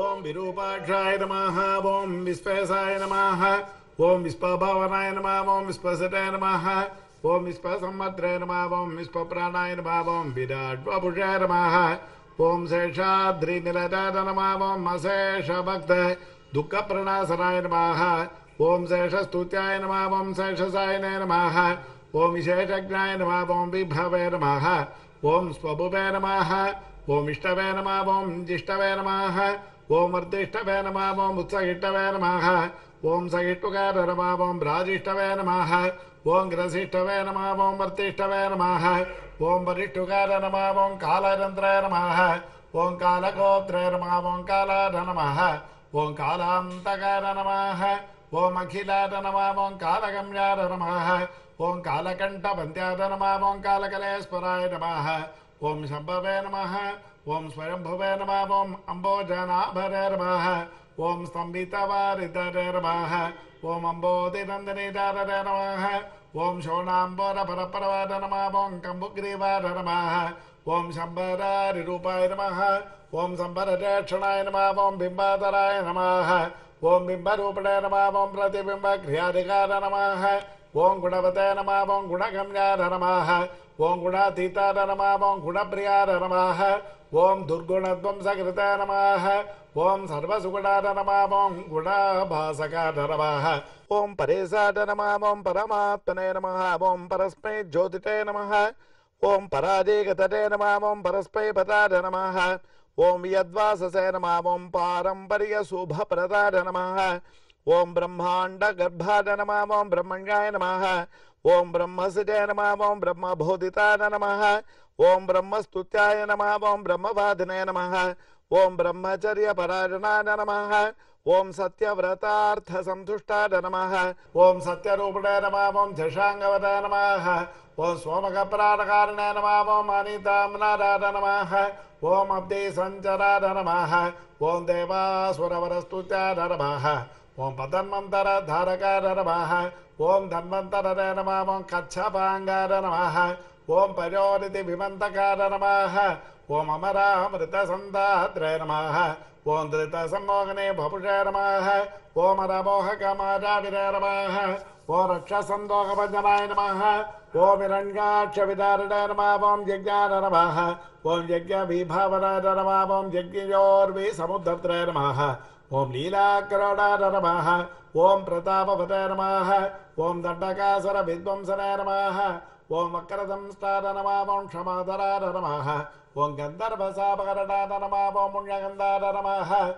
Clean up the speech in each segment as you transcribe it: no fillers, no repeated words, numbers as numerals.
Om Virupakshay Namaha, Om Vispesaya Namaha, Om Vispabhavanaya Namaha, Om Vispasataya Namaha, Om Vispasammatraya Namaha, Om Vispapranaya Namaha, Om Vidadvapushaya Namaha, Om Seshadri Niladada Namaha, Om Asesha Bhakta Dukkapranasaraya Namaha, Om Seshastutyaya Namaha, Om Seshasayana Namaha, Om Visheshagnaya Namaha, Om Vibhavaya Namaha, Om Swabhuvaya Namaha, Om Ishtavaya Namaha, Om Jishtavaya Namaha, Om Ardishtavaya Namaha, Om Utsagitavaya Namaha, Om Sagittukara Namaha, Om Brajishtavaya Namaha, Om Grasishtavaya Namaha, Om Vartishtavaya Namaha, Om Varishtugara Namaha, Om Kalarandraya Namaha, Om Kalagotraya Namaha, Om Kalada Namaha, Om Kalamtakara Namaha, Om Akhilada Namaha, Om Kalagamyada Namaha, Om Kalakantabhantyada Namaha, Om Kalakalesparaya Namaha, Om Sambhavaya Namaha, Om Swarambhavaya Namaha, Om Ambojanabharaya Namaha, Om Stambhitavaridharaya Namaha, Om Ambodinandinidharaya Namaha, Om Shonambara Paraparavada Namaha, Om Kambugrivada Namaha, Om Sambhadararupaya Namaha, Om Sambharadeshanaya Namaha, Om Bimbadharaya Namaha, Om Bimbarupadaya Namaha, Om Pratibimbakriyadhikara Namaha, Om Gunavataya Namaha, Om Gunagamyada Namaha, Om Gunatita Namaha, Om Gunapriya Namaha, Om Durgunadvam Sakrita Namaha, Om Sarvasuguna Namaha, Om Gunabhasaka Namaha, Om Paresa Namaha, Om Paramatmane Namaha, Om Parasmai Jyotite Namaha, Om Paradekatate Namaha, Om Parasmai Patada Namaha, Om Yadvasase Namaha, Om Paramparya Subhaprada Namaha, Om Brahmanda Garbhada Namaha, Om Brahmanyaya Namaha, Om Brahmasitaya Namaha, Om Brahmabhoditana Namaha, Om Brahmastutyaya Namaha, Om Brahmavadinaya Namaha, Om Brahmacharya Parayanana Namaha, Om Satyavrataartha Santushtada Namaha, Om Satyarupada Namaha, Om Jashangavada Namaha, Om Swamakapradakarana Namaha, Om Anitamnada Namaha, Om Abdi Sancharada Namaha, Om Devaswaravarastutyada Namaha, Om Padanmantara Dharakara Namaha, Om Dhanvantara Namaha, Om Kachapangara Namaha, Om Payoriti Vimantakara Namaha, Om Amara Amrita Sandhatra Namaha, Om Drita Sammogane Bhapusha Namaha, Om Aramohaka Madhavira Namaha, Om Rakshasandoka Vajanaya Namaha, Om Hiranyaksha Vidarada Namaha, Om Yagyana Namaha, Om Yagya Vibhavarada Namaha, Om Yagyorvi Samudhatra Namaha, Om Leela Karodada Namaha, Om Pratapavata Namaha, Om Dandakasara Vidvamsana Namaha, Om Akradam Stada Namaha, Om Shamadharada Namaha, Om Gandharva Sabakarada Namaha, Om Munyagandhada Namaha,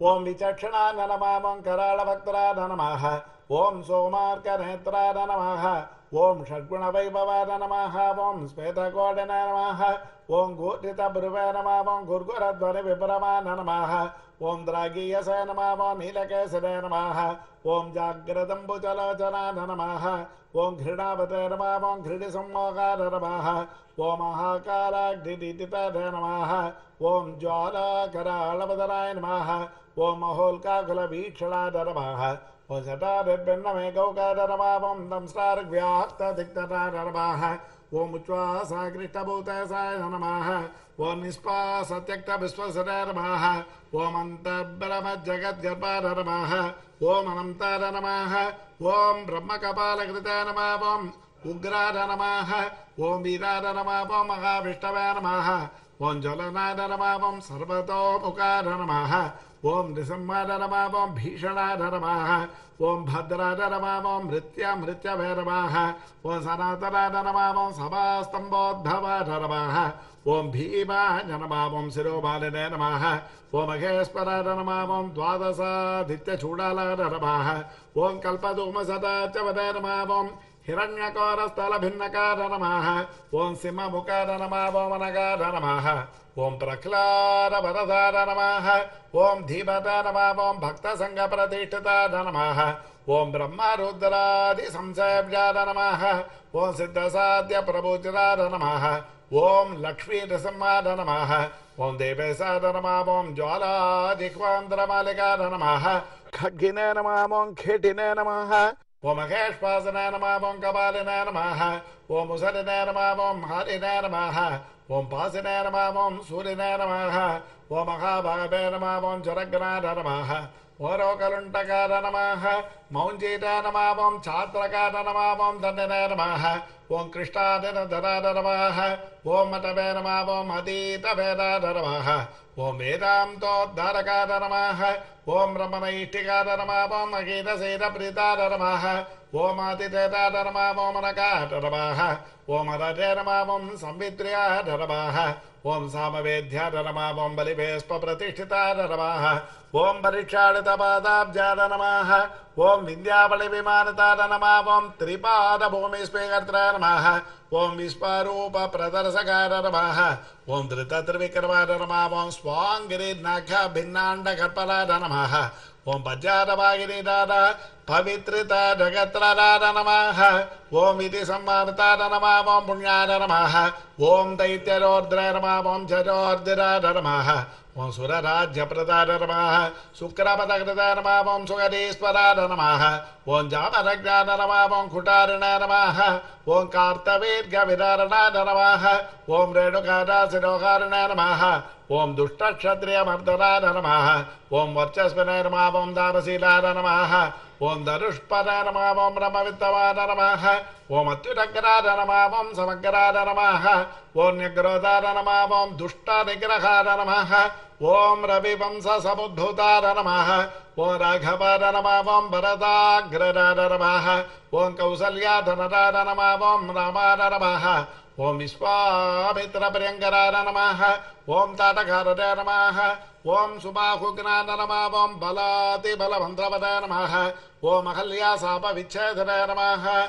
Om Vichakshana Namaha, Om Karala Bhaktarada Namaha, Om Somarka Netrada Namaha, Om Shadguna Vaibhavada Namaha, Om Svetakodana Namaha, Om Gudita Bruvaya Namaha, Om Gurguradvani Vibramana Namaha, Om Dragiyasa Namaha, Om Hilakesana Namaha, Om Jagradambujalojana Namaha, Om Ghridavata Namaha, Om Ghridisammogara Namaha, Om Mahakala Ghriditita Namaha, Om Jala Karalavadana Namaha, Om Maholka Kulavichala Namaha, Om Satadit Benname Gaukada Namaha, Om Damstar Vyakta Diktada Namaha, Om Uchvasa Krishtabhutesaya Namaha, Om Nispa Satyakta Viswasada Namaha, Om Antabhrama Jagat Garbhada Namaha, Om Anamtada Namaha, Om Brahmakapala Krita Namaha, Om Ugrada Namaha, Om Virada Namaha, Om Mahavishtavaya Namaha, Om Jalanada Namaha, Om Sarvato Mukada Namaha, Om Nisamada Namaha, Om Bhishanada Namaha, Om Bhadrada Namaha, Om Mrityamrityavaya Namaha, Om Sanatarada Namaha, Om Sabastambodhavada Namaha, Om Bhimaya Namaha, Om Sirobalina Namaha, Om Akhesparada Namaha, Om Dvadasa Dityachudalada Namaha, Om Kalpadhumasadatyavada Namaha, Om Hiranyakastala Bhinnakara Namaha, Om Simamukara Namaha, Om Anakara Namaha, Om Praklara Varadara Namaha, Om Dhivata Namaha, Om Bhakta Sangha Pratishthita Namaha, Om Brahma Rudradi Samsevjada Namaha, Om Siddha Sadhya Prabhujrada Namaha, Om Lakshmi Nrisimhada Namaha, Om Devesada Namaha, Om Jwala Jikvandra Malika Namaha, Khadgine Namaha Om Khetine Namaha Om Akeshpasane Namaha Om Kabaline Namaha Om Musadine Namaha Om Harine Namaha Om Pasine Namaha Om Surine Namaha Om Akhabhabe Namaha Om Jaragnada Namaha Orokaluntakara Namaha Maunjita Namaha Om Chatrakara Namaha Om Dandine Namaha Om Krishtadina Dharada Namaha Om Matabe Namaha Om Hadita Veda Namaha Om Vedamto Dharakada Namaha Om Ramanaitikada Namaha Om Agita Seda Pritada Namaha Om Aditeta Namaha Om Anakata Namaha Om Adate Namaha Om Samvitriya Namaha Om Samavedya Namaha Om Balivespa Pratishthita Namaha Om Parikshadita Padabja Namaha Om Vindhyavali Vimanata Namaha Om Tripada Bhumispegartra Namaha Om Visparupa Pradarsakara Namaha Om Dritatrivikarvada Namaha Om Swangiri Nakha Bhinnanda Karpalada Namaha Om Pajjada Bhagiridada Pavitrita Jagatrada Namaha Om Viti Samvartada Namaha Om Punyada Namaha Om Daityarordra Namaha Om Jajordhirada Namaha Om Surarajya Pradada Namaha Sukrapatakritada Namaha Om Sugadisparada Namaha Om Jamarajnana Namaha Om Kutarina Namaha Om Kartavirga Vidarada Namaha Om Redukada Sidokarina Namaha Om Dushta Kshatriya Mardana Namaha Om Varchasvina Namaha Om Dharasila Namaha Om Darushpada Namaha Om Brahmavittavada Namaha Om Atyudagrada Namaha Om Samagrada Namaha Om Nyagrodada Namaha Om Dushta Nigrahada Namaha Om Ravivamsa Samudhutada Namaha Om Raghavada Namaha Om Bharadagradada Namaha Om Kausalyadhanadada Namaha Om Ramada Namaha Om Vishwamitra Priyankarada Namaha Om Tatakarada Namaha Om Subhahugnada Namaha Om Balati Balavandravada Namaha Om Ahalya Sapa Vichedada Namaha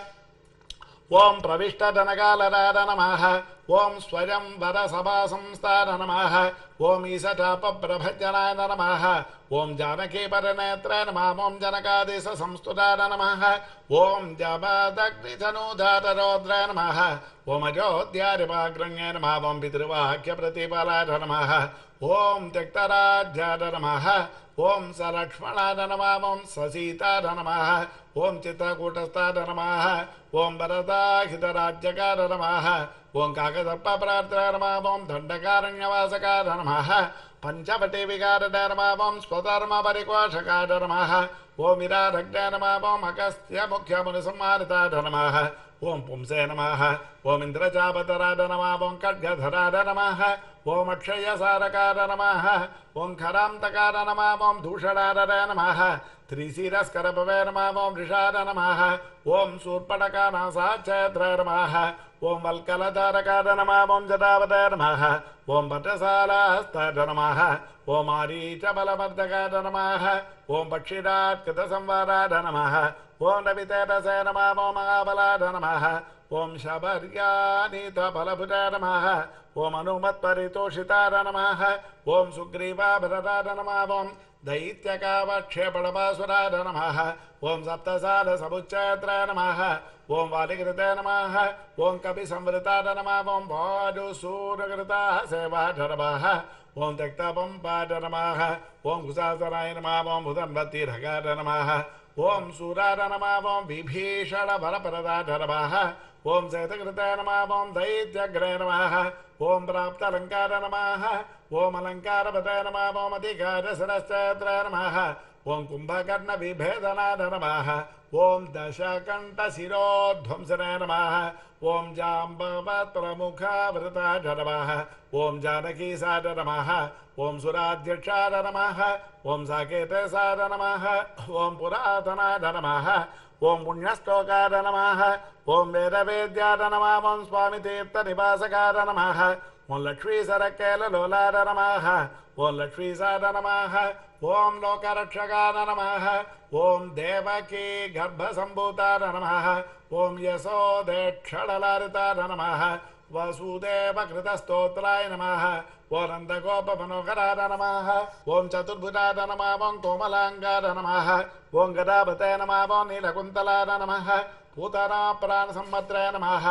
Om Pravishta Dhanakalarada Namaha Om Swayam Vada Sabha Samstada Namaha Om Isatapa Prabhajanada Namaha Om Janaki Paranetra Namaha Om Janakadisa Samstudada Namaha Om Jabadagni Janudhata Rodra Namaha Om Ajodhya Rivagranya Namaha Om Vidrivakya Pratipalada Namaha Om Tektarajada Namaha Om Sarakshmanada Namaha Om Sasitada Namaha Om Chittakutastada Namaha Om Bharadakhitarajyakada Namaha Om Kakadarpa Prarthana Namaha Om Dandakaranyavasakada Namaha Panchavati Vikarada Namaha Om Swadharma Parikwashakada Namaha Om Viradagda Namaha Om Akastya Mukhya Munisamaritada Namaha Om Pumse Namaha Om Indrajapatarada Namaha Om Kadgadharada Namaha Om Akshaya Sarakada Namaha Om Karamtakada Namaha Om Dhushadada Namaha Trisiraskarapavé Namaha Om Rishada Namaha Om Surpadakana Sachetra Namaha Om Valkalatarakada Namaha Om Jadavada Namaha Om Bhattasarastada Namaha Om Arichabalabardakada Namaha Om Pakshidatkata Samvarada Namaha Om Raviteta Namaha Om Agabalada Namaha Om Shabaryanita Palaputta Namaha Om Anumatparitoshitara Namaha Om Sugriva Bharada Namaha Om Daityakavakshepadabhasurada Namaha Om Saptasada Sabuchatra Namaha Om Valikrita Namaha Om Kapisamvritada Namaha Om Vadusudakrita Sevada Namaha Om Tektapampada Namaha Om Kusasaraya Namaha Om Udanvatirhagada Namaha Om Surada Namaha Om Vibhishada Varaparada Namaha Om Saitakrita Namaha Om Daityagra Namaha Om Prapta Lankara Namaha Om Alankara Pata Namaha Om Adhikara Sarasthatra Namaha Om Kumbhakarna Vibhedanada Namaha Om Dashakanta Sirodhvamsana Namaha Om Jambavatra Mukha Vratada Namaha Om Janaki Sada Namaha Om Suradhyakshada Namaha Om Saketa Sada Namaha Om Puratanada Namaha Om Punyastokada Namaha Om Vedavedyada Namaha Om Swami Tirtha Nivasakada Namaha Om Lakshmi Sarakela Lolada Namaha Om Lakshmi Sada Namaha Om Lokarakshakada Namaha Om Devaki Garbhasambutada Namaha Om Yasode Chadalaritara Namaha Vasudeva Kritastotraya Namaha Om Andagopa Manokarada Namaha Om Chaturbhudada Namaha Om Komalangada Namaha Om Gadabhate Namaha Om Nilakuntalada Namaha Putana प्राण संवत्रे नमः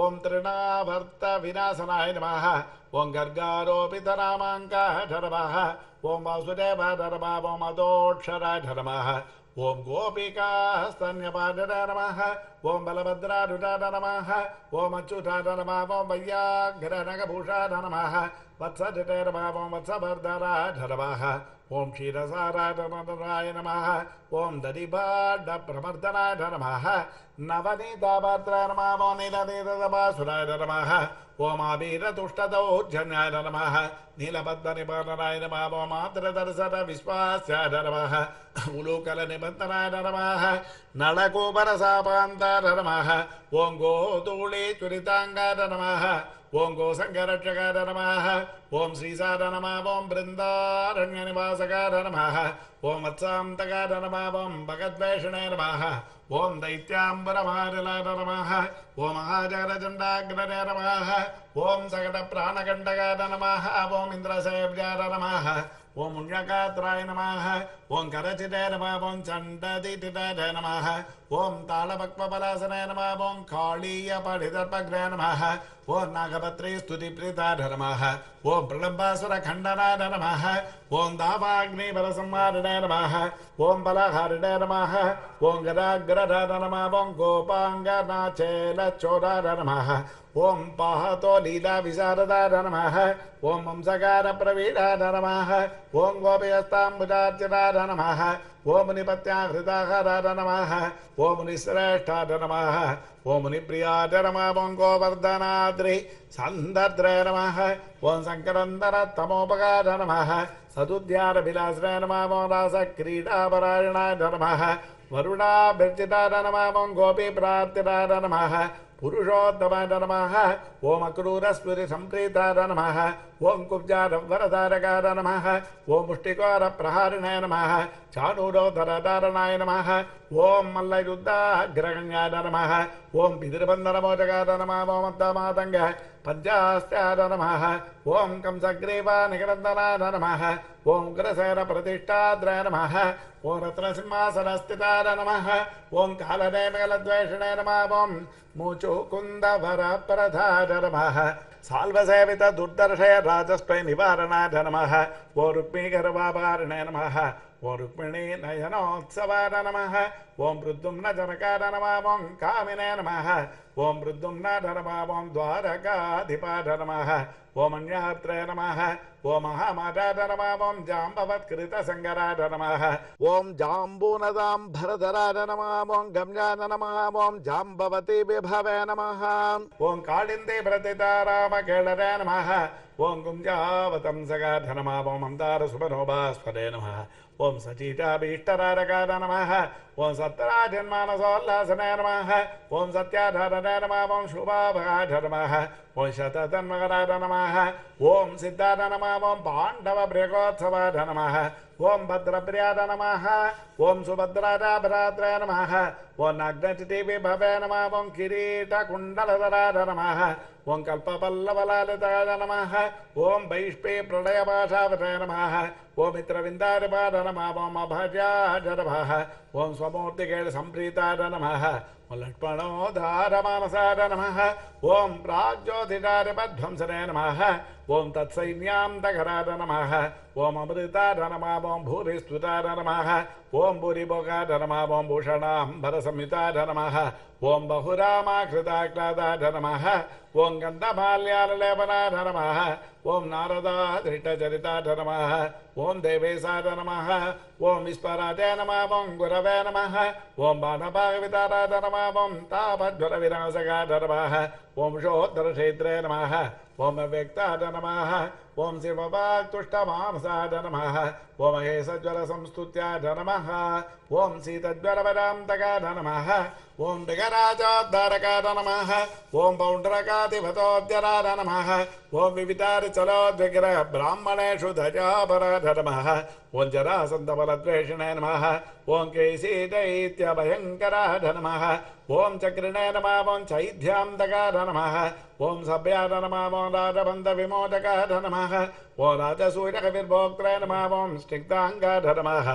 ओं तृणावर्त विनाशनाय नमः ओं गर्गारोपित नामांकाय नमः ओं वासुदेवाय नमः ओं अतोक्षराय नमः ओं गोपिका स्तन्यपादिने नमः ओं बलभद्रादुराय नमः ओं अच्युताय नमः ओं वैयाघ्रनखभूषाय नमः वत्सदिते नमः ओं वत्सवर्धनाय नमः ओं क्षीरसाराय नमः नमः ओं दधिभाण्डप्रमर्दनाय नमः नवनीतापात्राय नमः ओं नीलनीतभासुराय नमः ओं आबीरतुष्टदौर्जन्याय नमः नीलबद्धनिबन्धनाय नमः ओं मातृदर्शनविश्वास्याय नमः उलूकलनिबन्धनाय नमः नळकूपरसापान्ताय नमः ओं गोधूलिचुरिताङ्गाय नमः ओं गोसंगरक्षकाय नमः ओं श्रीसाय नमः ओं बृन्दारण्यनिवासकाय नमः ओं वत्सान्तकाय नमः ओं भगद्वेषणाय नमः ओं दैत्याम्बरभारिणाय नमः ओं आजगरचण्डाग्रजाय नमः ओं सकटप्राणकण्टकाय नमः ओं इन्द्रसेव्याय नमः ओं मुण्यकात्राय नमः ओं करचिताय नमः ओं चण्डदीटिताय नमः ओं तालपक्वपलासनाय नमः ओं काळीयपठितर्पग्राय नमः ओं नागपत्रे स्तुतिप्रीताय नमः ओं प्रलम्बासुरखण्डनाय नमः ओं दावाग्निबलसंहारिणाय नमः ओं बलहारिणाय नमः ओं गदाग्रदाय नमः ओं गोपाङ्गनाचेलचोराय नमः ओं पाहतो लीलाविशारदाय नमः ओं वंशकारप्रवीणाय नमः ओं गोपीयस्ताम्बुजार्चनाय नमः ओं मुनिपत्याहृताहराय नमः ओं मुनिश्रेष्ठाय नमः ओं मुनिप्रियाय नमः ओं गोवर्धनाद्रि सन्दर्द्राय नमः ओं शङ्करन्दनतमोपकाराय नमः सदुद्यानभिलासाय नमः ओं रासक्रीडापरायणाय नमः वरुणाभिर्जिताय नमः ओं गोपीप्रार्थिताय नमः पुरुषोत्तमाय नमः ओं अक्रूरस्फुरिसंप्रीताय नमः ओं कुब्जारवरधारकाय नमः ओं मुष्टिकारप्रहारिणाय नमः चाणूरोद्धरधारणाय नमः ओं मल्लयुद्धाग्रगण्याय नमः ओं पितृबन्धनमोचकाय नमः ओं मत्तमातङ्ग पञ्चास्याय नमः ओं कंसग्रीवानिक्रन्दनाय नमः ओं उग्रसेनप्रतिष्ठाद्राय नमः ओं रत्नसिंहासनस्थिताय नमः ओं कालनेमिगलद्वेषिणे नमः ओं मुचुकुन्दवरप्रधाय नमः साल्वसेवित दुर्दर्शय राजस्वै निवारणाय नमः ओं रुक्मीगर्वाभारिणे नमः ओं रुक्मिणी नयनोत्सवाय नमः ओं प्रद्युम्न जनकाय नमः ओं कामिने नमः ओं प्रद्युम्न नमः ओं द्वारकाधिपाय नमः ओं मन्यात्रे नमः ओं महामाताय नमः ओं जाम्बवत्कृतसंगराय नमः ओं जाम्बूनदां भरधराय नमः ओं गम्याय नमः ओं जाम्बवती विभवे नमः ओं कालिन्दे प्रतितारामकेळरे नमः ओं गुञ्जावतंसकाय नमः ओं मन्दारसुभनोभास्वरे नमः ओं सचीताभीष्टरारकाय नमः ओं सत्राजन्मानसोल्लासने नमः ओं सत्याधारणाय नमः ओं शुभाभगाय नमः ओं शततन्मकराय नमः ओं सिद्धाय नमः ओं पाण्डवप्रियकोत्सवाय नमः ओं भद्रप्रियाय नमः ओं सुभद्राभ्रात्राय नमः ओं नाग्नचितिविभवे नमः ओं किरीटकुण्डलधराय नमः ओं कल्पपल्लवलालिताय नमः ओं वैष्पे प्रणयभाषावताय नमः ओं मित्रविन्दारिपाय नमः ओं अभयाय नमः ओं स्वमूर्तिकेळसंप्रीताय नमः ओं लक्ष्मणोद्धारमानसाय नमः ओं प्राग्ज्योतिषारिपध्वंसने नमः ओं तत्सैन्यान्तकराय नमः ओं अमृताय नमः ओं भूरिस्तुताय नमः ओं भूरिभोगाय नमः ओं भूषणाम्बरसंयुताय नमः ओं बहुरामाकृताक्लादाय नमः ओं गन्धमाल्याललेपनाय नमः ओं नारदाधृष्टचरिताय नमः ओं देवेशाय नमः ओं विस्पराय नमः ओं गुरवे नमः ओं बाणभागविताराय नमः ओं तापज्वरविनाशकाय नमः ओं शोद्धरक्षेत्रे नमः ओं अव्यक्ताय नमः ओं शिववाक्तुष्टमांसाय नमः ओं महेशज्वरसंस्तुत्याय नमः ओं सीतज्वरवरान्तकाय नमः ओं विघ्नराजोद्धारकाय नमः ओं पौण्ड्रकाधिपतोद्यराय नमः ओं विवितारिचलोद्विग्रह ब्राह्मणेषु धजापराय नमः ओं जरासन्धबलद्वेषिणे नमः ओं केशीदैत्यभयङ्कराय नमः ओं चक्रिणे नमः ओं चैध्यान्तकाय नमः ओं सभ्याय नमः ओं राजबन्धविमोचकाय नमः ओं राजसूयकविर्भोक्त्राय नमः ओं स्निग्धाङ्गाय नमः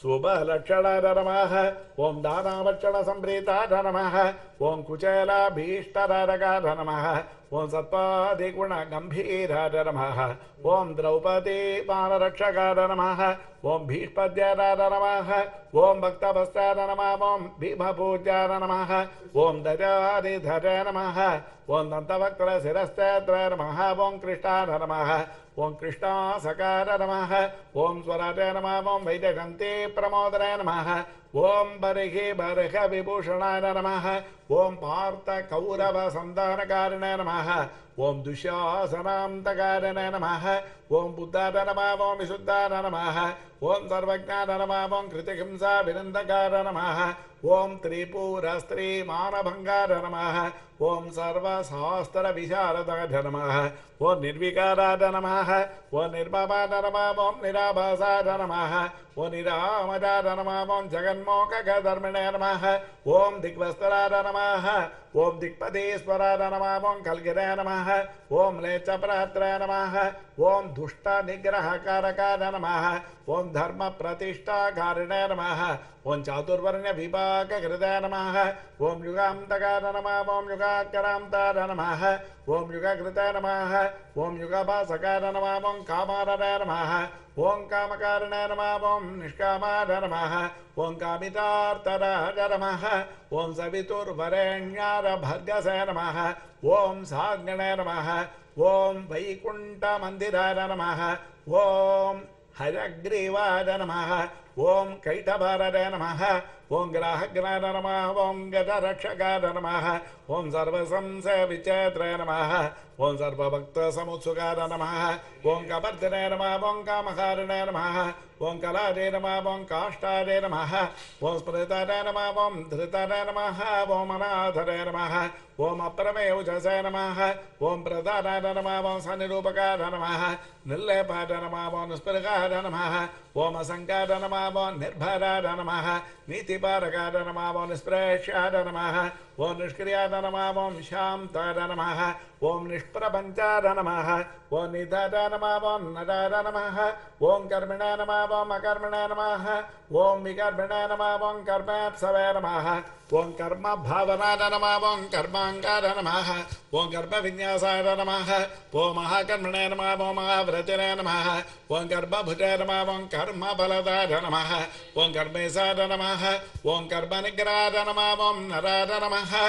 Subhalakshana Namaha, Om Dhanavakshana Sambrita Namaha, Om Kuchela Bhishtara Raga Namaha, Om Satpade Guna Gambhira Namaha, Om Draupade Vanarakshaka Namaha, Om Bhishpadya Namaha, Om Bhaktavastra Namaha, Om Bhima Puja Namaha, Om Dajari Dhaja Namaha, Om Dantavakra Sirastadra Namaha, Om Krishna Namaha, Om Krishna Sakara Namaha, Om Swaraja Namaha, Om Vaidagante Pramodara Namaha, Om Barihi Bariha Vibhushanaya Namaha, Om Partha Kaurava Sandhanakarana Namaha, Om Dushasanam Takarana Namaha, Om Buddhada Namaha, Om Visuddhana Namaha, Om Sarvajnana Namaha, Om Kritikimsa Vinandakara Namaha, Om Tripura Stri Manabhangara Namaha, Om Sarva Sastra Visharada Namaha, Om Nirvikara Namaha, Om Nirbhavada Namaha, Om Nirabhasada Namaha, Om Niramada Namaha, Om Jaganmoka Dharmana Namaha, Om Dikvastara Namaha, Om Dikpadeshwara Namaha, Om Kalgira Namaha, Om Lechapratra Namaha, Om Dushta Nigrahakaraka Namaha, Om Dharma Pratishta Karana Namaha, Om Chaturvarna Vibhaka Krita Namaha, Om Yugamtaka Namaha, Om Yugakaramta Namaha, Om Yugakrita Namaha, Om Yugabhasaka Namaha, Om Kamara Namaha, Om Kamakarana Namaha, Om Nishkama Namaha, Om Kamitartara Namaha, Om Saviturvarenya Bhargasa Namaha, Om Sagnana Namaha, Om Vaikunta Mandira Namaha, Om Hajagriva Namaha, Om Kaitabara Namaha, Om Grahagrana Namaha, Om Gadarachaka Namaha, Om Sarvasamsa Vichatra Namaha, Om Sarvabhakta Samutsugara Namaha, Om Kabardana Namaha, Om Kamakarana Namaha, Om Kalade Namaha, Om Kashtade Namaha, Om Spritade Namaha, Om Dhritade Namaha, Om Anathade Namaha, Om Apramevujase Namaha, Om Pradhana Namaha, Om Sanirupakada Namaha, Nilepada Namaha, Om Spirigada Namaha, Om Asankada Namaha, Om Nirbhara Namaha, Niti Paraka Namaha, Om Nispreshya Namaha, Om Nishkriya Namaha, Om Shamta Namaha, Om Nishprabhanja Namaha, Om Nidhada Namaha, Om Nadada Namaha, Om Karmana Namaha, Om Akarmana Namaha, Om Vikarmana Namaha, Om Karmapsava Namaha, Om Karma Bhavana Namaha, Om Karmanga Namaha, Om Karma Vinyasa Namaha, Om Mahakarmana Namaha, Om Mahavratina Namaha, Om Karma Bhuta Namaha, Om Karma Balada Namaha, Om Karmesa Namaha, Om Karmanigra Namaha, Om Narada Namaha,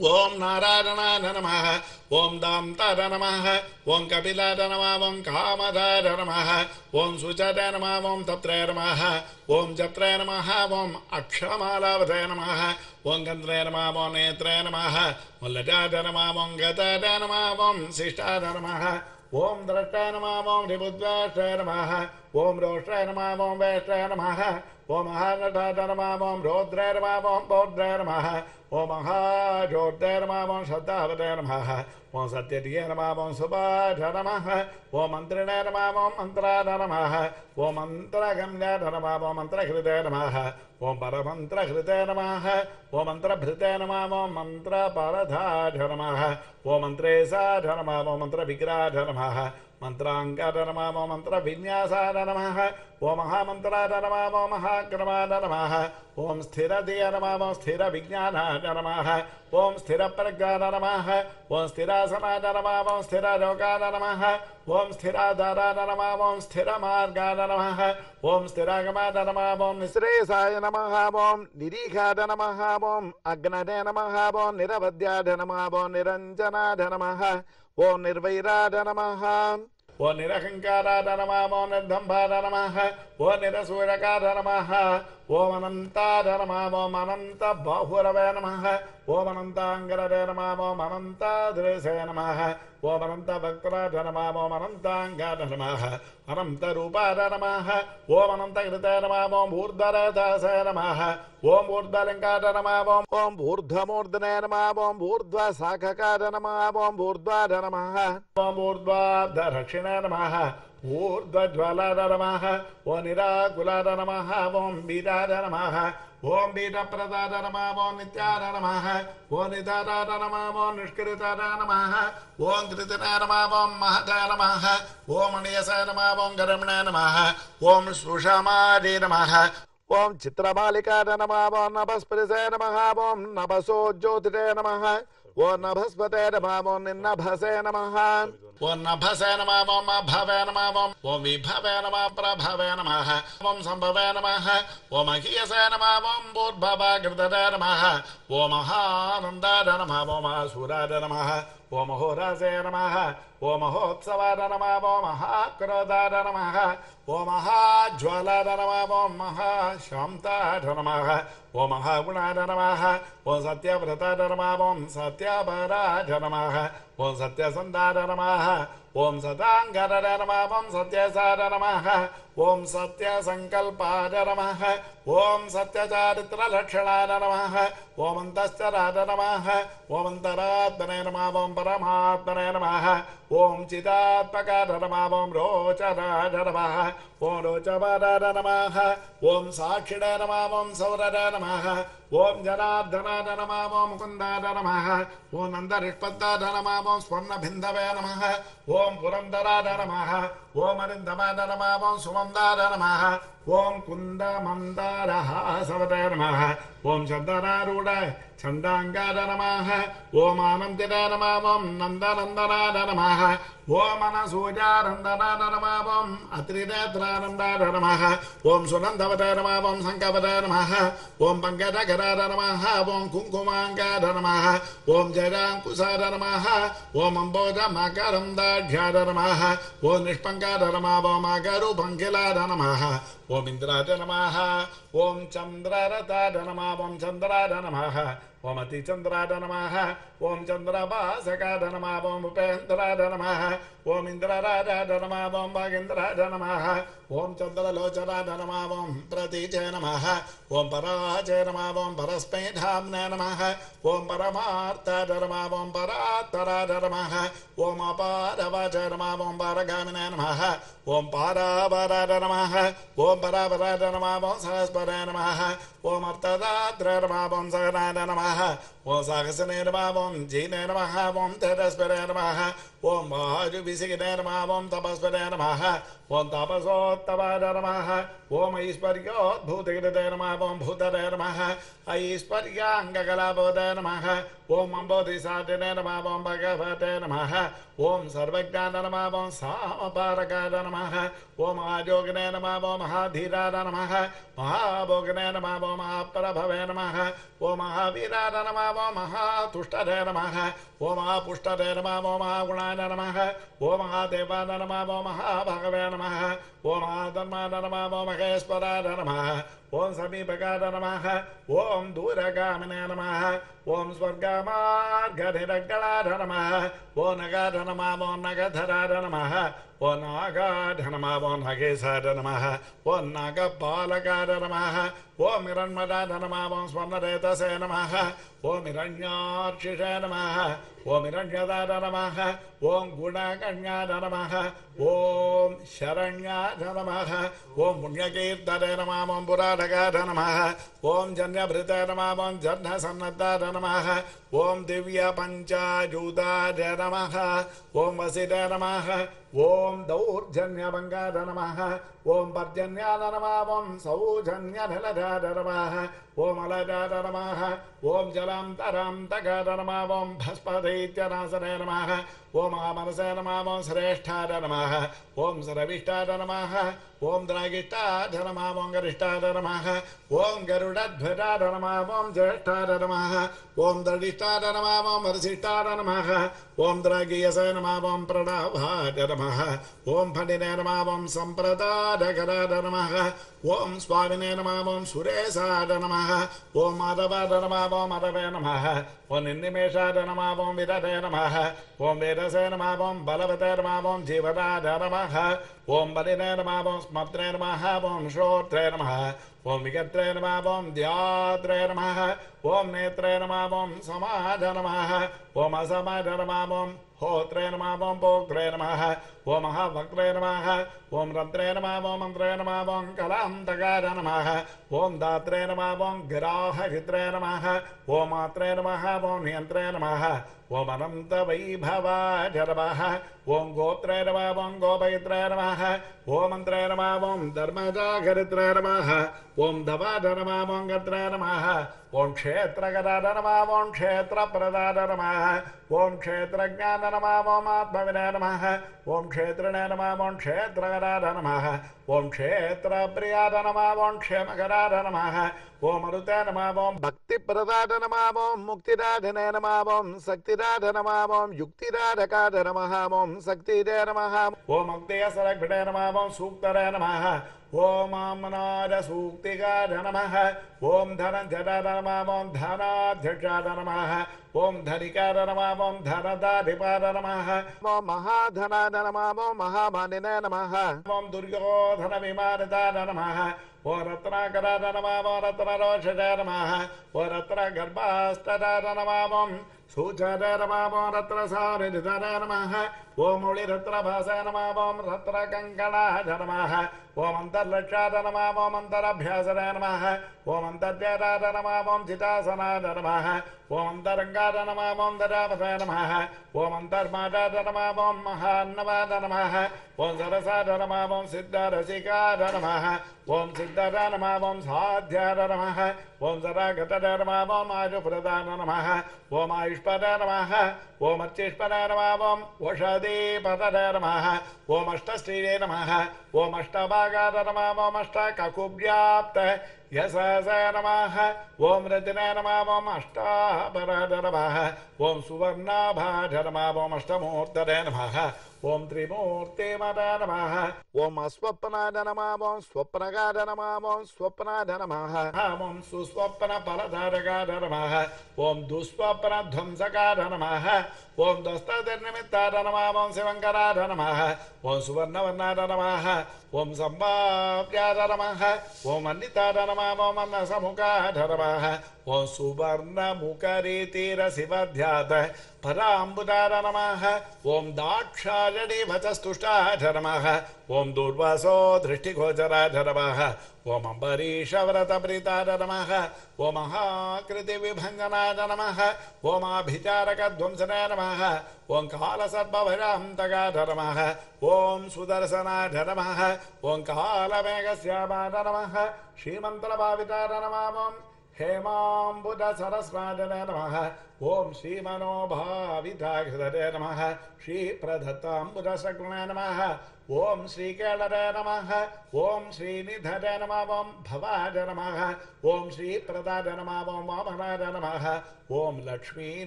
Om Narada Namaha, Om Damta Namaha, Om Kapila Namaha, Om Kamada Namaha, Om Sujata Namaha, Om Taptra Namaha, Om Jatra Namaha, Om Akshamala Namaha, Om Gandra Namaha, Om Netra Namaha, Om Lada Namaha, Om Gata Namaha, Om Sishta Namaha, Om Drashta Namaha, Om Ribudvashta Namaha, Om Roshtra Namaha, Om Vashtra Namaha, Om Mahanata Namaha, Om Rodra Namaha, Om Bodra Namaha, Om Mahajodra Namaha, Om Shaddhavata Namaha, Om Satyadiya Namaha, Om Subhadha Namaha, Om Mantrina Namaha, Om Mantrada Namaha, Om Mantragamya Namaha, Om Mantrakrita Namaha, Om Paramantrakrita Namaha, Om Mantrabhrita Namaha, Om Mantraparadha Namaha, Om Mantresa Namaha, Om Mantravigraha Namaha, Mantranga Namaha, Om Mantra Vinyasa Namaha, Om Mahamantra Namaha, Om Mahakrama Namaha, Om Sthira Diya Namaha, Om Sthira Vijnana Namaha, Om Sthira Pragya Namaha, Om Sthira Sama Namaha, Om Sthira Yoga Namaha, Om Sthira Dara Namaha, Om Sthira Marga Namaha, Om Sthira Gama Namaha, Om Nisresaya Namaha, Om Nirikha Namaha, Om Agnade Namaha, Om Niravadya Namaha, Om Niranjana Namaha, Om Nirvaira Namaha, Om Nirahankara Namaha, Om Nirdhamba Namaha, Om Nirasuraka Namaha, Om Ananta Namaha, Om Ananta Bahurava Namaha, Om Ananta Angara Namaha, Om Ananta Drisya Namaha, Om Ananta Vakra Namaha, Om Ananta Angara Namaha, Ananta Rupa Namaha, Om Ananta Krita Namaha, Om Urdhara Dasa Namaha, Om Urdhalinka Namaha, Om Urdha Murdhana Namaha, Om Urdhva Sakhaka Namaha, Om Urdhva Namaha, Om Urdhva Dharshina Namaha, Urdhajvala Namaha, Oniragula Namaha, Om Vida Namaha, Om Vida Prada Namaha, Om Nityana Namaha, Om Nidara Namaha, Om Nishkrita Namaha, Om Kritina Namaha, Om Mahata Namaha, Om Aniyasa Namaha, Om Garamana Namaha, Om Sushamadi Namaha, Om Chitramalika Namaha, Om Nabasprisa Namaha, Om Nabaso Jyotire Namaha, Om Nabhaspate Namaha, Om Ninnabhase Namaha, Om Nabhase Namaha, Om Abhave Namaha, Om Vibhave Namaha, Prabhave Namaha, Om Sambhave Namaha, Om Akiyase Namaha, Om Bodhbhava Gridade Namaha, Om Mahananda Namaha, Om Asurade Namaha, Om Ahorase Namaha, Om Ahotsavada Namaha, Om Ahakrodada Namaha, Om Ahajwalada Namaha, Om Ahashamtada Namaha, Om Ahagunada Namaha, Om Satyavrtada Namaha, Om Satyavarada Namaha, Om Satyasandada Namaha, Om Satangada Namaha, Om Satyasada Namaha, Om Satyasankalpada Namaha, Om Satyacharitra Lakshanada Namaha, Om Antascharada Namaha, Om Antaratmane Namaha, Om Paramahatmane Namaha, Om Chidatmaka Namaha, Om Rochada Namaha, Om Rochavada Namaha, Om Sakshida Namaha, Om Saurada Namaha, Om Janardhanada Namaha, Om Mukundada Namaha, Om Nandarishpadada Namaha, Om Swarnabhindave Namaha, Om Purandarada Namaha, Om Arindamada Namaha, Om Sumamdada Namaha, Om Kundamandara Savada Namaha, Om Chandararudai Chandangada Namaha, Om Anandida Namaha, Om Nandanandanada Namaha, Om Anasujarandanada Namaha, Om Atridetranandada Namaha, Om Sunandavada Namaha, Om Sankavada Namaha, Om Pankadakarada Namaha, Om Kunkumangada Namaha, Om Jayankusada Namaha, Om Ambodamakadamdajada Namaha, Om Nishpangada Namaha, Om Akarupangilada Namaha, Om Indrada Namaha, Om Chandraratada Namaha, Om Chandrada Namaha, Om Atichandrada Namaha, Om Chandrabhasakada Namaha, Om Upendrada Namaha, Om Indrarada Namaha, Om Bhagendrada Namaha, Om Chandralocharada Namaha, Om Pratije Namaha, Om Paraje Namaha, Om Paraspedhamna Namaha, Om Paramartada Namaha, Om Paratarada Namaha, Om Aparavaja Namaha, Om Paragamina Namaha, Om Paravarada Namaha, Om Paravarada Namaha, Om Sahaspada Namaha, Om Artadadra Namaha, Om Saganada Namaha, Om Sahasana Namaha, Om Jina Namaha, Om Tadaspada Namaha, Om Mahajubisikida Namaha, Om Tapaspada Namaha, Om Tapasottabada Namaha, Om Aisparyot Bhutikida Namaha, Om Bhutada Namaha, Aisparyangakalabhoda Namaha, Om Ambodhisattina Namaha, Om Bhagavata Namaha, Om Sarvajnana Namaha, Om Samaparakada Namaha, Om Mahajogana Namaha, Om Mahadhirada Namaha, Mahabhogana Namaha, Om Mahaprabhava Namaha, Om Mahavirada Namaha, Om Mahatushtada Namaha, Om Mahapushtada Namaha, Om Mahagunada Namaha, Om Mahadevada Namaha, Om Mahabhagava Namaha, Om Mahadharmada Namaha, Om Maheshwarada Namaha, Om Samipakada Namaha, Om Duragamina Namaha, Om Swargamargadhiraggalada Namaha, Om Nagadha Namaha, Om Nagadharada Namaha, Om Nagadha Namaha, Om Nagesada Namaha, Om Nagapalakada Namaha, Om Hiranmadada Namaha, Om Swarnaretase Namaha, Om Hiranyakshisha Namaha, Om Hiranyadada Namaha, Om Gunaganyada Namaha, Om Sharanyada Namaha, Om Punyakirtada Namaha, Om Puradagada Namaha, Om Janyabrita Namaha, Om Janasamnada Namaha, Om Divya Panchajuta Namaha, Om Vasida Namaha, Om Daurjanyabangada Namaha, Om Parjanyada Namaha, Om Saujanyadhalada Namaha, Om Aladada Namaha, Om Jalam Taram Tagada Namaha, Om Bhaspadityanasana Namaha, Om Amanasa Namaha, Om Sreshthada Namaha, Om Sravishtada Namaha, Om Dragishtada Namaha, Om Garishtada Namaha, Om Garudadhvada Namaha, Om Jyashtada Namaha, Om Dradishtada Namaha, Om Varsishtada Namaha, Om Dragiyasa Namaha, Om Pranavada Namaha, Om Pandina Namaha, Om Sampradada Garada Namaha, Om Swamina Namaha, Om Suresada Namaha, Om Madhavada Namaha, Om Madhavaya Namaha, Om Innimeshada Namaha, Om Vidadaya Namaha, Om Vedasaya Namaha, Om Balavataya Namaha, Om Jivadada Namaha, Om Balina Namaha, Om Smatraya Namaha, Om Shotraya Namaha, Om Vikatra Namaha, Om Dhyatraya Namaha, Om Netraya Namaha, Om Samadha Namaha, Om Asamadha Namaha, Om Hotraya Namaha, Om Bhoktraya Namaha, Om Mahavakre Namaha, Om Radre Namaha, Om Mantre Namaha, Om Kalamdagara Namaha, Om Datre Namaha, Om Girahitre Namaha, Om Atre Namaha, Om Yantre Namaha, Om Ananta Vaibhava Jaravaha, Om Gotre Namaha, Om Gobaitre Namaha, Om Mantre Namaha, Om Dharma Jagaritre Namaha, Om Davada Namaha, Om Gatre Namaha, Om Kshetra Gadada Namaha, Om Kshetra Pradada Namaha, Om Kshetra Jnana Namaha, Om Atma Vinaya Namaha, Om Kshetra Namaha, Om Kshetra Gadada Namaha, Om Kshetra Priyada Namaha, Om Kshema Gadada Namaha, Om Aruta Namaha, Om Bhakti Pradada Namaha, Om Mukti Radhane Namaha, Om Sakti Radha Namaha, Om Yukti Radhakada Namaha, Om Sakti De Namaha, Om Akteya Sarakvide Namaha, Om Suktara Namaha, Om Amanada Suktikada Namaha, Om Dhananjada Namaha, Om Dhanadhyajada Namaha, Om Dharikada Namaha, Om Dhanadadipada Namaha, Om Mahadhanada Namaha, Om Mahamanina Namaha, Om Duryodhana Vimanada Namaha, Om Ratnakara Namaha, Om Ratnaroshada Namaha, Om Ratnagarbhastada Namaha, Om Sujada Namaha, Om Ratrasaridhada Namaha, Om Uliratrabhasa Namaha, Om Ratrakankanada Namaha, Om Antarlakshada Namaha, Om Antarabhyasada Namaha, Om Antarjada Namaha, Om Chitasanada Namaha, Om Antarangada Namaha, Om Dadavasa Namaha, Om Antarmadada Namaha, Om Mahanavada Namaha, Om Sarasada Namaha, Om Siddharashikada Namaha, Om Siddhada Namaha, Om Sadhyada Namaha, Om Saragatada Namaha, Om Ajupradana Namaha, Om Aishpada Namaha, Om Achishpada Namaha, Om Vashadepada Namaha, Om Ashtashride Namaha, Om Ashtabhagada Namaha, Om Ashtakakubhyapta Yasasa Namaha, Om Ratina Namaha, Om Ashtabharada Namaha, Om Suvarnabhaja Namaha, Om Ashtamurtada Namaha, Om Trimurti Mata Namaha, Om Aswapanada Namaha, Om Swapanagada Namaha, Om Swapanada Namaha, Om Suswapana Paladharagada Namaha, Om Duswapana Dhamsakada Namaha, Om Dastadirnimittada Namaha, Om Sivankarada Namaha, Om Suvarnavarnada Namaha, Om Sambhavjada Namaha, Om Anditada Namaha, Om Annasamukada Namaha, Om Suvarnamukaritira Sivadhyata Parambudara Namaha, Om Dakshajadi Vachastushtada Namaha, Om Durvaso Drishtigojarada Namaha, Om Ambarisha Vratapritada Namaha, Om Mahakriti Vibhanjanada Namaha, Om Abhijaraka Dhumsana Namaha, Om Kala Sarva Bhajamtagada Namaha, Om Sudarsanada Namaha, Om Kala Vegasyamada Namaha, Shrimantra Bhavitara Namaha, Om Hemam Buddha Sarasvadana Namaha, Om Shri Manobhavitaghradaya Namaha, Shri Pradhatambuddha Sakrana Namaha, Om Shri Kaladaya Namaha, Om Shri Nidhadaya Namaha, Om Bhavadaya Namaha, Om Shri Pradadaya Namaha, Om Amanadaya Namaha, Om Lakshmi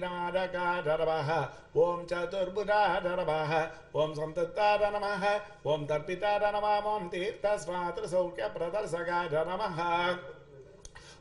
Nadakadaya Namaha, Om Chaturbuddhadaya Namaha, Om Santatadaya Namaha, Om Tarpitadaya Namaha, Om Tirthasvatra Saukya Pradarsakadaya Namaha,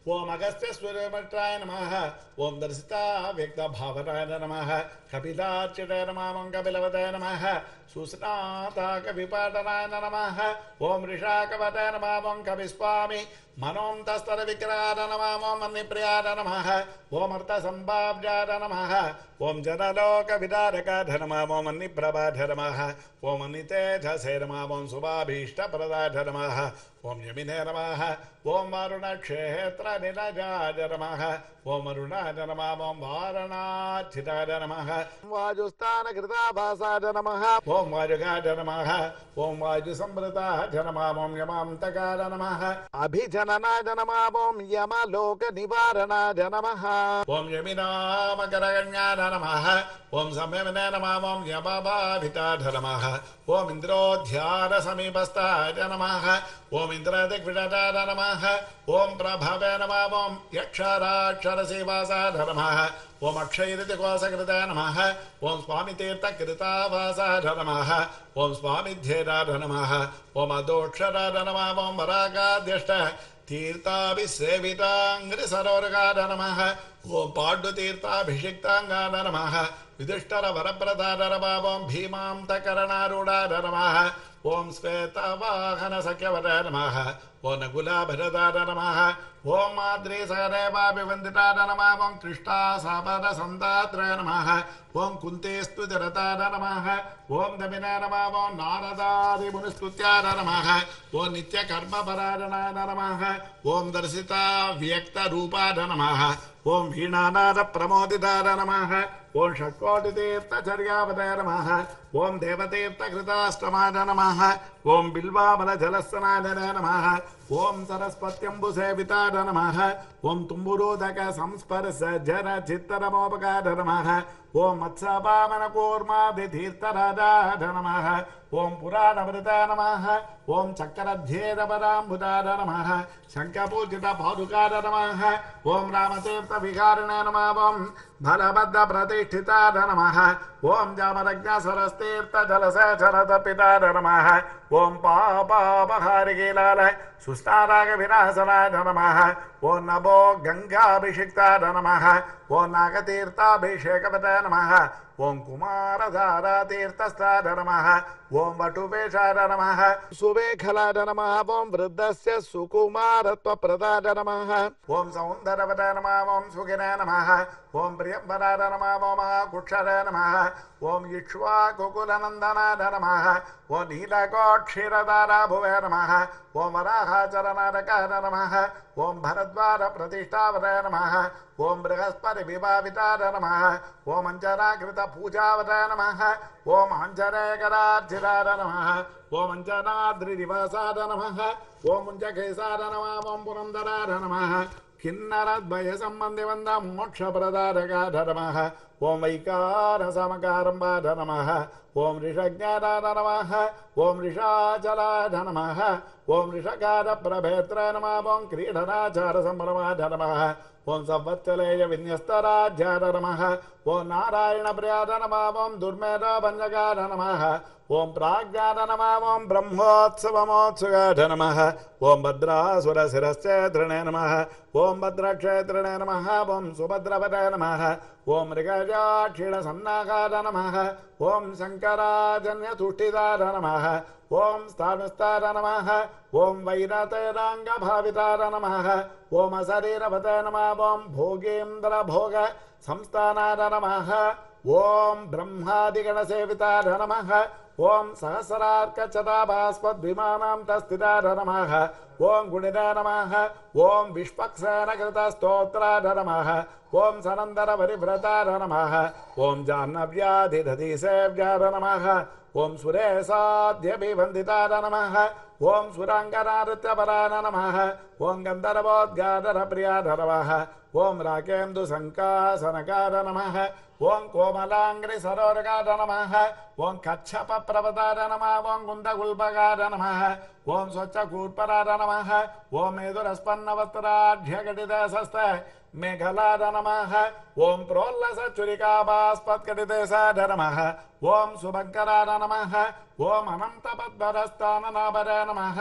Om Agastya Suramatraya Namaha, Om Darsita Vyakta Bhavaraya Namaha, Kapilachitaya Namaha, Om Kapilavataya Namaha, Susnata Kapipadanaya Namaha, Om Rishakavataya Namaha, Om Kapiswami, Manom Tastara Vikrada Namaha, Om Manipriyada Namaha, Om Artha Sambhavjada Namaha, Om Janaloka Vidarakadha Namaha, Om Maniprabhadha Namaha, Om Aniteja Seramaha, Om Subhabhishta Pradadha Namaha, Om Yamine Namaha, Om Varuna Kshetra Nilajada Namaha, Om Arunada Namaha, Om Varanachidada Namaha, Om Vajustana Kritavasada Namaha, Om Vajagada Namaha, Om Vajusambradada Namaha, Om Yamamtakada Namaha, Abhijananada Namaha, Om Yamaloka Nivaranada Namaha, Om Yamina Makaraganyada Namaha, Om Samyamina Namaha, Om Yamabhavitada Namaha, Om Indrodhyada Samipastada Namaha, Om Indradikvidada Namaha, Om Prabhavena Namaha, Om Yakshara Sivasada Namaha, Om Akshayiriti Kvasakrita Namaha, Om Swami Tirtha Krita Vasada Namaha, Om Swami Dhyerada Namaha, Om Adokshara Namaha, Om Varagadhyashta Tirtha Visevita Ngrisarorgada Namaha, Om Paddu Tirtha Bhishiktangada Namaha, Vidishtara Varapradada Namaha, Om Bhimam Takarana Rudada Namaha, Om Sveta Vahana Sakyavada Namaha, ओ नगुला भरदार नमः ओम माद्रे सदेवा विवंदितार नमः ओम कृष्णा सापद संदात्र नमः ओम कुंतेस्तु जरतार नमः ओम दमिना नमः ओम नारदादि मुनिस्तुत्यार नमः ओम नित्य कर्म परायणाय नमः ओम दर्शिता व्यक्त रूपाय नमः ओम वीणानाद प्रमोदितार नमः ओम षट्कोटितीर्थचर्यावतय नमः ओम देवतीर्थकृताष्टमाय नमः ओम बिल्वाबलजलस्नाय नमः ओम सरस्वत्यंबुसेविताय नमः ओम तुम्बुरोदक संस्पर्श जन चित्तरमोपकाय नमः ओम मत्स्यपावनकूर्मादितीर्थराजाय नमः ओम पुराणवृताय नमः ओम चक्रध्येदपराम्बुदाय नमः शङ्खपूजितपादुकाय नमः ओम रामतीर्थविहारिणे नमः ओम बलभद्र प्रतिष्ठिताय नमः ओम जामरज्ञसरस्तीर्थजलसेचरतपिताय नमः ओम पापापहारिणीलाय सुस्तारागविनाशनाय नमः ओम नमो गंगाभिषिक्ताय नमः ओम नागतीर्थाभिषेकपताय नमः ओम कुमारधारातीर्थस्थाय नमः ओम वटुवेषाय नमः सुवेखलाय नमः ओम वृद्धस्य सुकुमारत्वप्रदाय नमः ओम सौन्दर्यवदाय नमः ओम सुखिनाय नमः ओम प्रियंवराय नमः ओम कुक्षराय नमः ओम इक्ष्वाकुकुलनन्दनाय नमः ओम नीलकोक्षीरदाराय भुवे नमः ओम वराहचरणनायकाय नमः ओम भरद्वार प्रतिष्ठावताय नमः ओम बृहस्पति विभाविताय नमः ओम अंजनाकृत पूजावताय नमः ओम अंजनेयकरार्चिताय नमः ओम अंजनाद्रिनिवासाय नमः ओम मुञ्जकेशाय नमः ओम पुरन्दराय नमः किन्नरद्वय सम्बन्धिवन्द मोक्षप्रदायकाय नमः ओम वैकारसमकारम्भाय नमः ओम ऋषज्ञानाय नमः ओम ऋषाचलाय नमः ओम ऋषकारप्रभेत्राय नमः ओम क्रीडनाचारसम्भ्रमाय नमः ओम संवत्सलेय विन्यस्तराज्याय नमः ओम नारायणप्रियाय नमः ओम दुर्मेधभञ्जकाय नमः ओम प्राज्ञाय नमः ओम ब्रह्मोत्सवमोत्सुकाय नमः ओम भद्रासुरशिरश्चेत्रणे नमः ओम भद्राक्षेत्रणे नमः ओम सुभद्रपदये नमः ओम मृगजाक्षीणसन्नागाय नमः ओम शङ्कराजन्यतुष्टिताय नमः ओम स्थाणुस्ताय नमः ओम वैरतैराङ्गभाविताय नमः ओम शरीरपतये नमः ओम भोगेन्द्रभोग संस्थानाय नमः ओम ब्रह्मादिगणसेविताय नमः ओम सहस्रार्कचटाभास्पद्विमानां तस्थिताय नमः ओम गुणिताय नमः ओम विष्पक्सेनकृतस्तोत्राय नमः ओम सनन्दरपरिव्रताय नमः ओम जाह्नव्याधिधधिसेव्याय नमः ओम सुरेशाद्यभिवन्दिताय नमः ओम सुराङ्गनानृत्यपराय नमः ओम गन्धर्वोद्गानप्रियाय नमः ओम राकेन्दुसङ्कासनकाय नमः ओम कोमलांग्री सरोरगाय नमः ओम कच्छप प्रवदाय नमः ओम गुंदगुल्बगाय नमः ओम स्वच्छकूर्पराय नमः ओम मेदुरस्पन्नवस्त्राढ्यघटितसस्ते मेघलाय नमः ओम प्रोल्लसचुरिकाभास्पत्कटितसाय नमः ओम सुभंकराय नमः ओम अनन्तपद्मरस्थाननाभराय नमः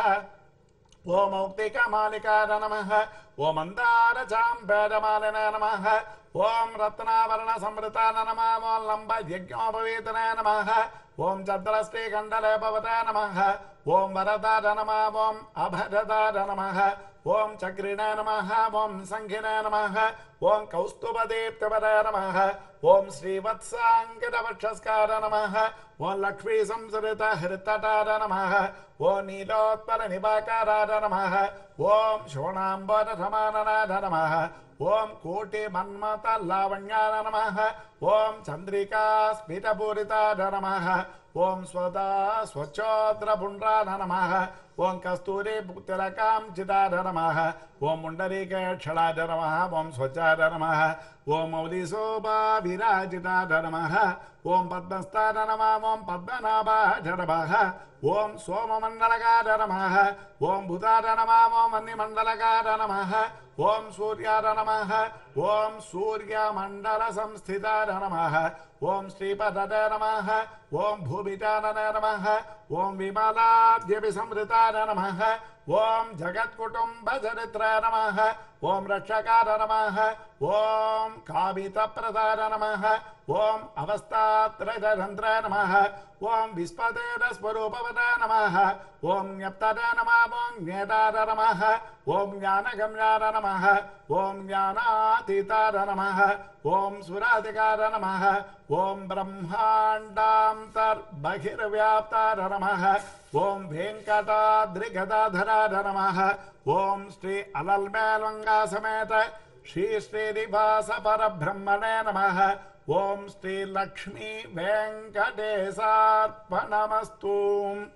ओम औक्तिकमालिकाय नमः ओम मन्दारचाम्बरमालिनाय नमः ओम रत्नावरणसमृताय नमः ओम लम्बयज्ञोपवीतनाय नमः ओम चन्द्रश्रीगण्डलेपवताय नमः ओम वरदाय नमः ओम अभरदाय नमः ओम चक्रिणाय नमः ओम संघिनाय नमः ओम कौस्तुभदीप्तपदाय नमः ओम श्रीवत्साङ्गदवक्षस्काय नमः ओम लक्ष्मीसंसृतहृतटाय नमः ओम नीलोत्पलनिभाकराय नमः ओम शोणाम्बरधमाननाय नमः ओम कोटिमन्मथलावण्याय नमः ओम चन्द्रिकास्फुटिताय नमः ओम स्वदा स्वच्छोद्रपुण्ड्राय नमः ओम कस्तूरीपुत्तिलकाञ्चिताय नमः ओम मुण्डरीकेक्षणाय नमः ओम स्वच्छाय नमः ओम मौलिशोभाविराजिताय नमः ओम पद्मस्थाय नमः ओम पद्मनाभाय नमः ओम सोममण्डलकाय नमः ओम भूताय नमः ओम वह्निमण्डलकाय नमः ओम सूर्याय नमः ओम सूर्यमण्डलसंस्थिताय नमः ओम श्रीपदये नमः ओम भूमिजानने नमः Om Vimalabdhyabhi Samritara Namaha Om Jagatkutumba Charitra Namaha Om Rakshakara Namaha Om Kavita Pradara Namaha Om Avastatraya Dhandra Namaha Om Vispadera Swarupavada Namaha Om Nyaptada Namaha Om Nyetara Namaha Om Jnanagamyara Namaha Om Jnanatitara Namaha Om Suradhikara Namaha Om Brahmandam Tar Bhagirvyaptara Namaha Om Venkatadrigadadhara Namaha Om Sri Alalmelanga Sameta Shri Srinivasa Parabrahmane Namaha Om Sri Lakshmi Venkatesarpanamastum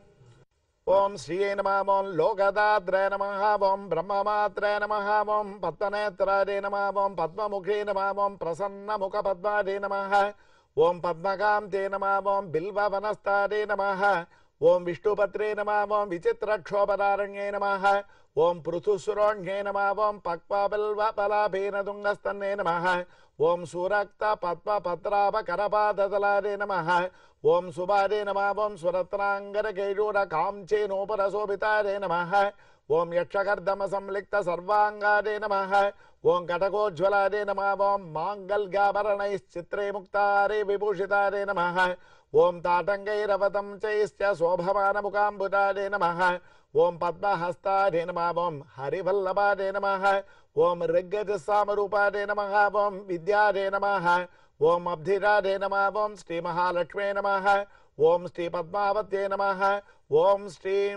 Om Sri Namah Om Lokadadre Namaha Om Brahmamatre Namaha Om Patmanetrade Namaha Om Padmamukhi Namaha Om Prasannamuka Padmade Namaha Om Padmakamte Namaha Om Bilvavanastade Namaha Om Vishnupatre Namaha Om Vichitrakshopadaranye Namaha Om Pruthusuranye Namaha Om Pakpapilvapalabhenadungastanne Namaha Om Surakta Patma Patrava Karapadadalare Namaha Om Subhare Namaha Om Suratrangara Kejura Kamche Noparasopitare Namaha Om Yakshakardama Samlikta Sarvangare Namaha Om Katakojvalare Namaha Om Mangalgabaranais Chitre Muktare Vipushitare Namaha Om Tatangayiravatam Chaisya Sobhavana Mukambudare Namaha Om Padmahastare Namaha Om Harivallabare Namaha Om Riggaja Samarupade Namaha Om Vidyade Namaha Om Abdhirade Namaha Om Sri Mahalakshmi Namaha Om Sri Padmavate Namaha Om Sri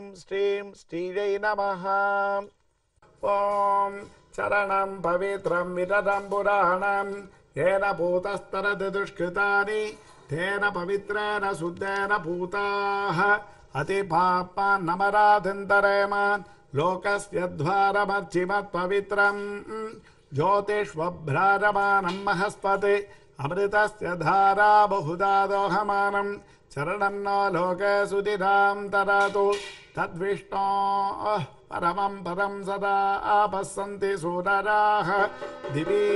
Namaha Om Charanam Pavitram Viradam Puranam Yena Bhutastarad Dushkritani Tena Pavitrena Suddena Bhutaha Ati Papa Namaradhantareman Lokasyadvaramarchimat Pavitram Jyotishvabhraramanam Mahaspate Amritasyadhara Bahudadohamanam Charanamna Loka Sudidham Taratu Tadvishno Paramam Param Sada Apasanti Sudaraha Divi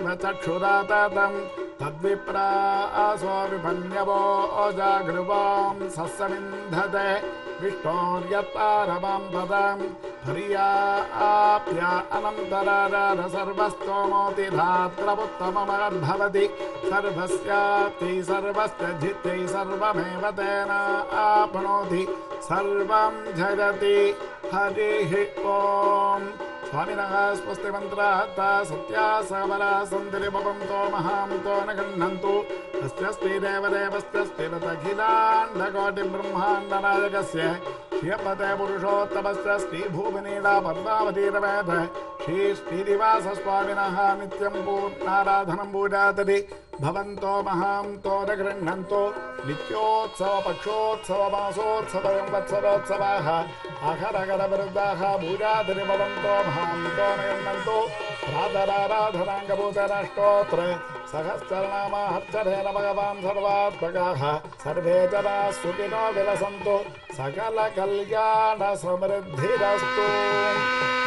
Vachachuratatam Tadvipra Asovipanyavo Jagruvam Sasamindhate Vishnoryataramam Padam Hariya Apya Anantarara Sarvastomoti Dhatrabuttamamad Bhavati Sarvasyati Sarvasya Jittai Sarvamevatena Apanoti Sarvam Jayati Harihi Om Swaminaha Swaste Mantrata Satya Savara Sandiri Bhavanto Mahamuto Nagannantu Astyasti Deva Devastyasti Ratakhinanda Koti Brahmanda Najakasya Shriyapate Purushottapastyasti Bhuvinila Padmavati Raveta Shri Srinivasa Swaminaha Nityam Purnadadhanam Bhujatati Bhavanto Mahamuto Nagannantu Nityotsava Pakshotsava Masotsava Vatsavotsavaha Akharagara Vrudaha Bhujatati Bhavanto Mahamuto Radharadharangabutarashtotre Sahasranama Harcharena Bhagavan Sarvatmakaha Sarvejana Sukhino Vilasanto Sakala Kalyana Samriddhirastu